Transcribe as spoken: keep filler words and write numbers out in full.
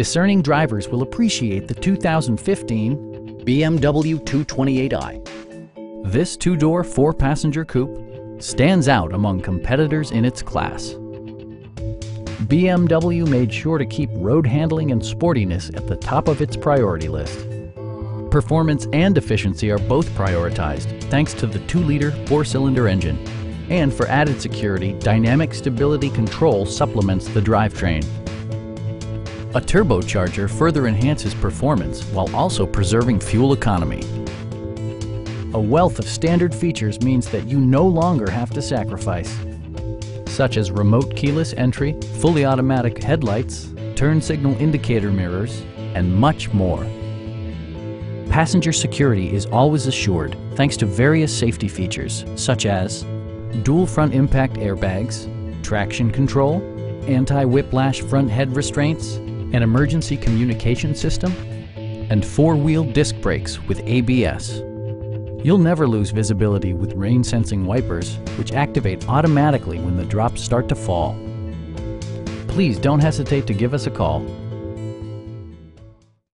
Discerning drivers will appreciate the two thousand fifteen B M W two twenty-eight i. This two-door, four-passenger coupe stands out among competitors in its class. B M W made sure to keep road handling and sportiness at the top of its priority list. Performance and efficiency are both prioritized thanks to the two liter four-cylinder engine. And for added security, dynamic stability control supplements the drivetrain. A turbocharger further enhances performance while also preserving fuel economy. A wealth of standard features means that you no longer have to sacrifice, such as remote keyless entry, fully automatic headlights, turn signal indicator mirrors, and much more. Passenger security is always assured thanks to various safety features such as dual front impact airbags, traction control, anti-whiplash front head restraints, an emergency communication system, and four-wheel disc brakes with A B S. You'll never lose visibility with rain-sensing wipers, which activate automatically when the drops start to fall. Please don't hesitate to give us a call.